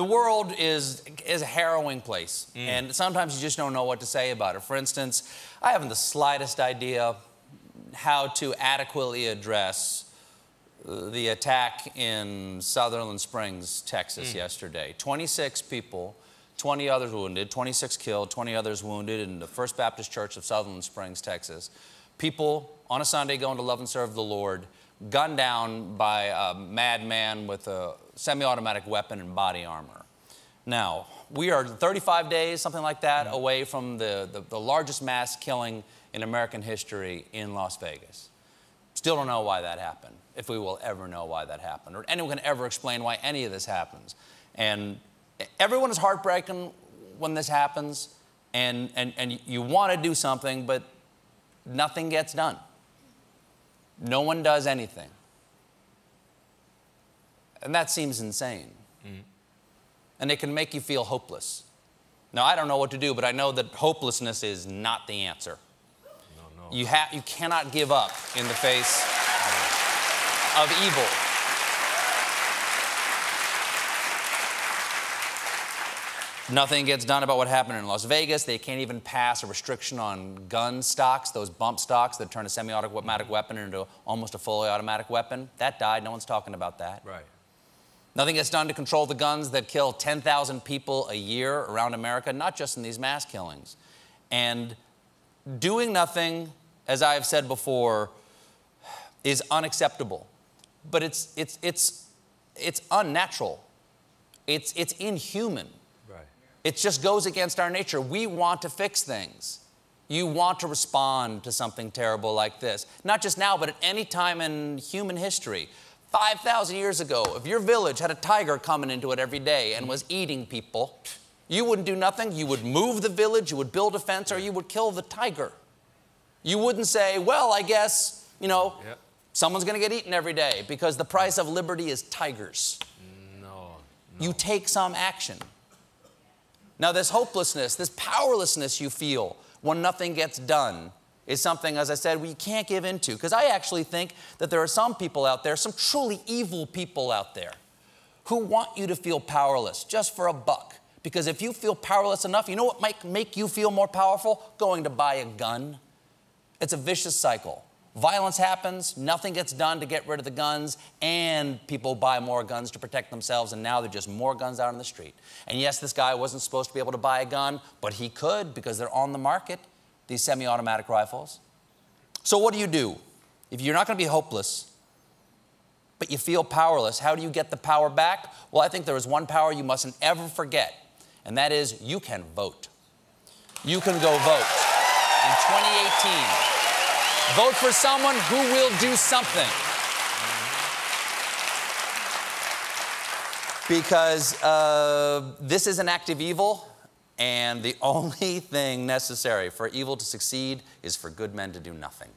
the world is a harrowing place, and sometimes you just don't know what to say about it. For instance, I haven't the slightest idea how to adequately address the attack in Sutherland Springs, Texas, yesterday. 26 people, 20 others wounded, 26 killed, 20 others wounded in the First Baptist Church of Sutherland Springs, Texas. People on a Sunday going to love and serve the Lord, gunned down by a madman with a semi-automatic weapon and body armor. Now, we are 35 days, something like that, away from the largest mass killing in American history in Las Vegas. Still don't know why that happened, if we will ever know why that happened, or anyone can ever explain why any of this happens. And everyone is heartbroken when this happens, and you want to do something, but nothing gets done. No one does anything. And that seems insane. And it can make you feel hopeless. Now, I don't know what to do, but I know that hopelessness is not the answer. No. You cannot give up in the face of evil. Nothing gets done about what happened in Las Vegas. They can't even pass a restriction on gun stocks, those bump stocks that turn a semi-automatic weapon into almost a fully automatic weapon. That died. No one's talking about that. Right. Nothing gets done to control the guns that kill 10,000 people a year around America, not just in these mass killings. And doing nothing, as I've said before, is unacceptable. But it's unnatural. It's inhuman. It just goes against our nature. We want to fix things. You want to respond to something terrible like this. Not just now, but at any time in human history. 5,000 years ago, if your village had a tiger coming into it every day and was eating people, you wouldn't do nothing. You would move the village, you would build a fence, or you would kill the tiger. You wouldn't say, well, I guess, you know, someone's going to get eaten every day because the price of liberty is tigers. No. You take some action. Now, this hopelessness, this powerlessness you feel when nothing gets done is something, as I said, we can't give into. Because I actually think that there are some people out there, some truly evil people out there, who want you to feel powerless just for a buck. Because if you feel powerless enough, you know what might make you feel more powerful? Going to buy a gun. It's a vicious cycle. Violence happens, nothing gets done to get rid of the guns, and people buy more guns to protect themselves, and now there are just more guns out on the street. And yes, this guy wasn't supposed to be able to buy a gun, but he could because they're on the market, these semi-automatic rifles. So what do? If you're not going to be hopeless, but you feel powerless, how do you get the power back? Well, I think there is one power you mustn't ever forget, and that is you can vote. You can go vote in 2018. Vote for someone who will do something. Because this is an act of evil, and the only thing necessary for evil to succeed is for good men to do nothing.